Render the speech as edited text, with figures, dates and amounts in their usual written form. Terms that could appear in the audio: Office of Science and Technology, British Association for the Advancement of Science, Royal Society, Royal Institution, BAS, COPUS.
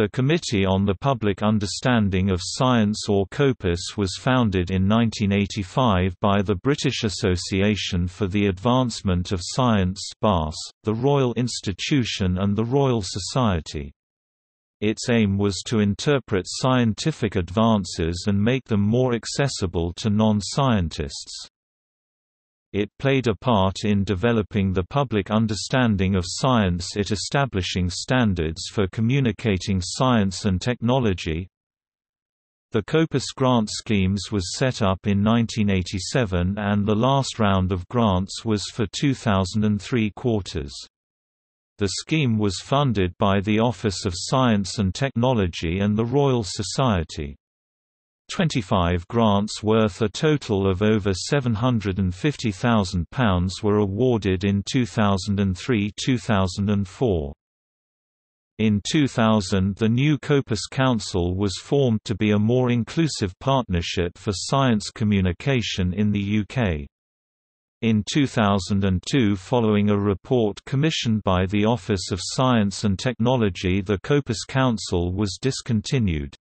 The Committee on the Public Understanding of Science, or COPUS, was founded in 1985 by the British Association for the Advancement of Science (BAS), the Royal Institution and the Royal Society. Its aim was to interpret scientific advances and make them more accessible to non-scientists. It played a part in developing the public understanding of science by establishing standards for communicating science and technology. The COPUS grant schemes was set up in 1987 and the last round of grants was for 2003 quarters. The scheme was funded by the Office of Science and Technology and the Royal Society. 25 grants worth a total of over £750,000 were awarded in 2003–2004. In 2000 the new COPUS Council was formed to be a more inclusive partnership for science communication in the UK. In 2002, following a report commissioned by the Office of Science and Technology, the COPUS Council was discontinued.